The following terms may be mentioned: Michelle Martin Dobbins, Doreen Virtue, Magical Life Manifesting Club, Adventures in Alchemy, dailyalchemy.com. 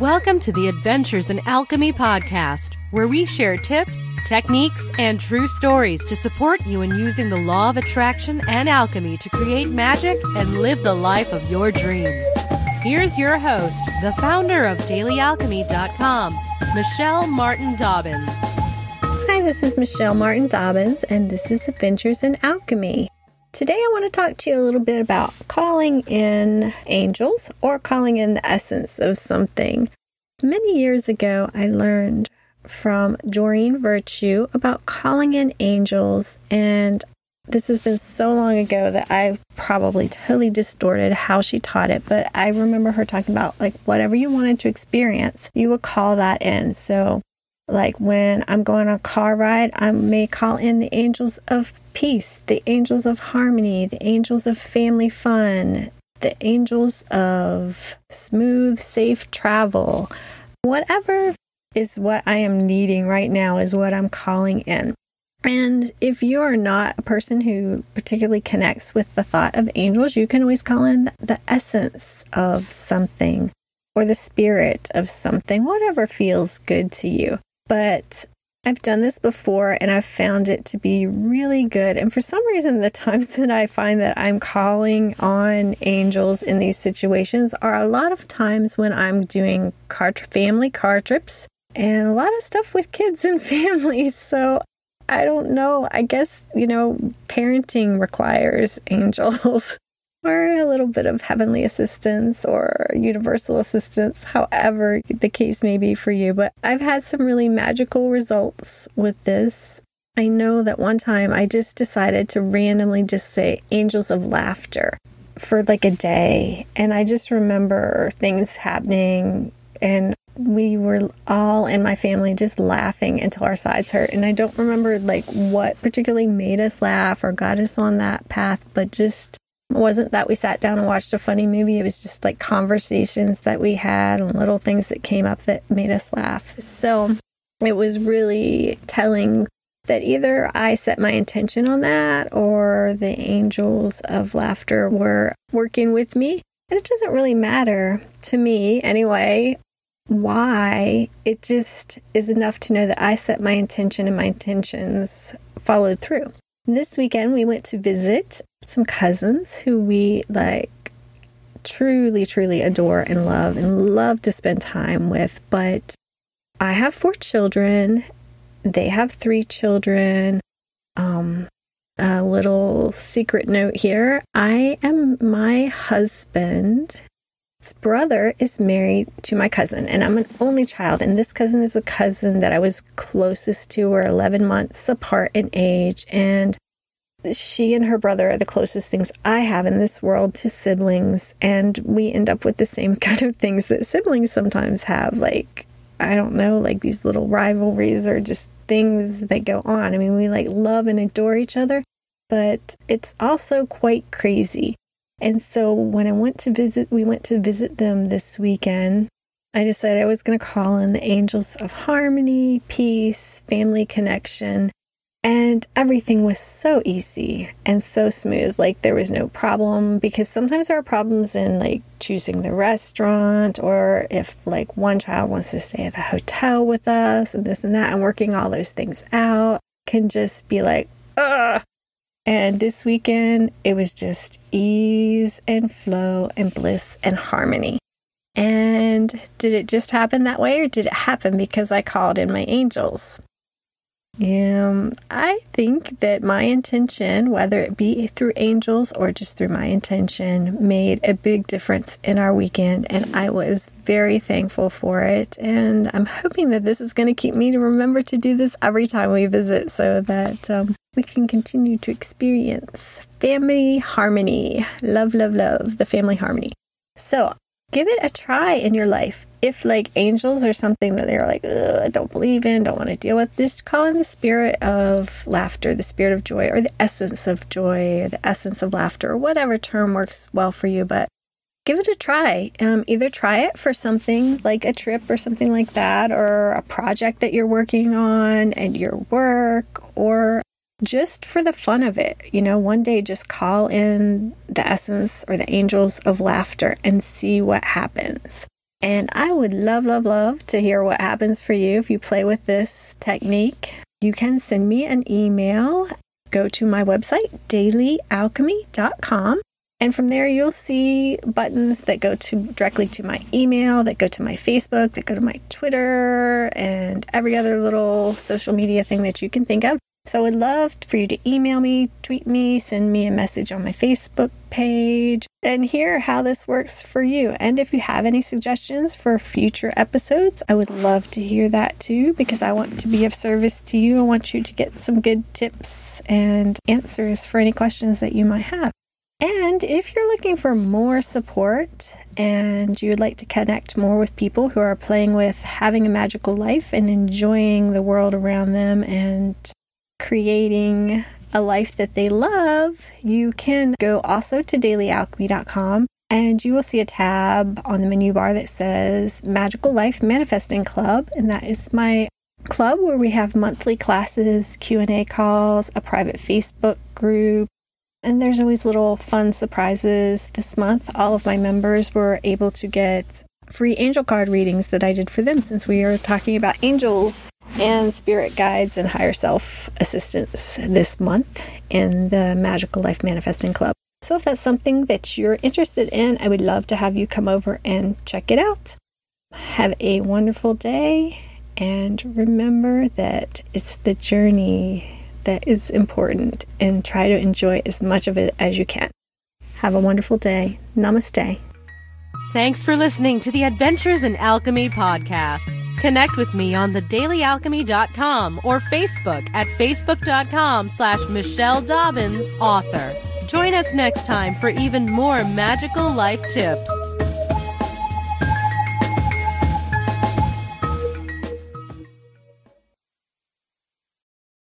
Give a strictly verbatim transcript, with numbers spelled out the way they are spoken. Welcome to the Adventures in Alchemy podcast, where we share tips, techniques, and true stories to support you in using the law of attraction and alchemy to create magic and live the life of your dreams. Here's your host, the founder of daily alchemy dot com, Michelle Martin Dobbins. Hi, this is Michelle Martin Dobbins, and this is Adventures in Alchemy. Today I want to talk to you a little bit about calling in angels or calling in the essence of something. Many years ago, I learned from Doreen Virtue about calling in angels, and this has been so long ago that I've probably totally distorted how she taught it, but I remember her talking about, like, whatever you wanted to experience, you would call that in. So, like, when I'm going on a car ride, I may call in the angels of peace, the angels of harmony, the angels of family fun, the angels of smooth, safe travel. Whatever is what I am needing right now is what I'm calling in. And if you are not a person who particularly connects with the thought of angels, you can always call in the essence of something or the spirit of something, whatever feels good to you. But I've done this before and I've found it to be really good. And for some reason, the times that I find that I'm calling on angels in these situations are a lot of times when I'm doing car family car trips and a lot of stuff with kids and families. So I don't know. I guess, you know, parenting requires angels or a little bit of heavenly assistance or universal assistance, however the case may be for you. But I've had some really magical results with this. I know that one time I just decided to randomly just say angels of laughter for like a day. And I just remember things happening, and we were all in my family just laughing until our sides hurt. And I don't remember like what particularly made us laugh or got us on that path, but just it wasn't that we sat down and watched a funny movie. It was just like conversations that we had and little things that came up that made us laugh. So it was really telling that either I set my intention on that or the angels of laughter were working with me. And it doesn't really matter to me anyway why. It just is enough to know that I set my intention and my intentions followed through. This weekend, we went to visit some cousins who we, like, truly, truly adore and love and love to spend time with. But I have four children. They have three children. Um, a little secret note here. I am my husband's brother is married to my cousin, and I'm an only child. And this cousin is a cousin that I was closest to. We're eleven months apart in age, and she and her brother are the closest things I have in this world to siblings, and we end up with the same kind of things that siblings sometimes have. Like, I don't know, like these little rivalries or just things that go on. I mean, we like love and adore each other, but it's also quite crazy. And so when I went to visit, we went to visit them this weekend, I decided I was going to call in the angels of harmony, peace, family connection. And everything was so easy and so smooth. Like, there was no problem, because sometimes there are problems in like choosing the restaurant, or if like one child wants to stay at the hotel with us and this and that, and working all those things out can just be like, ugh. And this weekend, it was just ease and flow and bliss and harmony. And did it just happen that way, or did it happen because I called in my angels? Um, I think that my intention, whether it be through angels or just through my intention, made a big difference in our weekend, and I was very thankful for it. And I'm hoping that this is going to keep me to remember to do this every time we visit, so that um, we can continue to experience family harmony. Love, love, love the family harmony. So give it a try in your life. If like angels are something that they're like, ugh, I don't believe in, don't want to deal with, just call in the spirit of laughter, the spirit of joy, or the essence of joy, or the essence of laughter, or whatever term works well for you. But give it a try. Um, either try it for something like a trip or something like that, or a project that you're working on and your work, or just for the fun of it. You know, one day just call in the essence or the angels of laughter and see what happens. And I would love, love, love to hear what happens for you if you play with this technique. You can send me an email. Go to my website, daily alchemy dot com. And from there, you'll see buttons that go to directly to my email, that go to my Facebook, that go to my Twitter, and every other little social media thing that you can think of. So I would love for you to email me, tweet me, send me a message on my Facebook page, and hear how this works for you. And if you have any suggestions for future episodes, I would love to hear that too, because I want to be of service to you. I want you to get some good tips and answers for any questions that you might have. And if you're looking for more support and you would like to connect more with people who are playing with having a magical life and enjoying the world around them and creating a life that they love, you can go also to daily alchemy dot com, and you will see a tab on the menu bar that says Magical Life Manifesting Club, and that is my club where we have monthly classes, Q and A calls, a private Facebook group, and there's always little fun surprises. This month, all of my members were able to get free angel card readings that I did for them, since we are talking about angels and spirit guides and higher self assistance this month in the Magical Life Manifesting Club. So if that's something that you're interested in, I would love to have you come over and check it out. Have a wonderful day, and remember that it's the journey that is important, and try to enjoy as much of it as you can. Have a wonderful day. Namaste. Thanks for listening to the Adventures in Alchemy podcast. Connect with me on the daily alchemy dot com or Facebook at facebook dot com slash Michelle Dobbins author. Join us next time for even more magical life tips.